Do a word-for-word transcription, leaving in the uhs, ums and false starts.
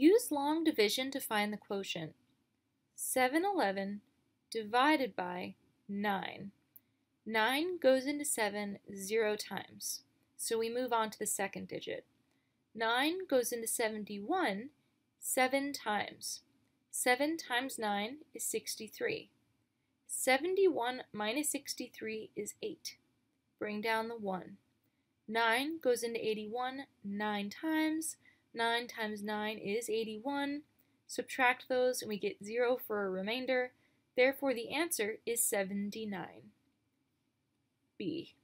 Use long division to find the quotient. seven eleven divided by nine. nine goes into seven zero times, so we move on to the second digit. nine goes into seventy-one seven times. seven times nine is sixty-three. seventy-one minus sixty-three is eight. Bring down the one. nine goes into eighty-one nine times. nine times nine is eighty-one. Subtract those and we get zero for a remainder. Therefore, the answer is seventy-nine. B.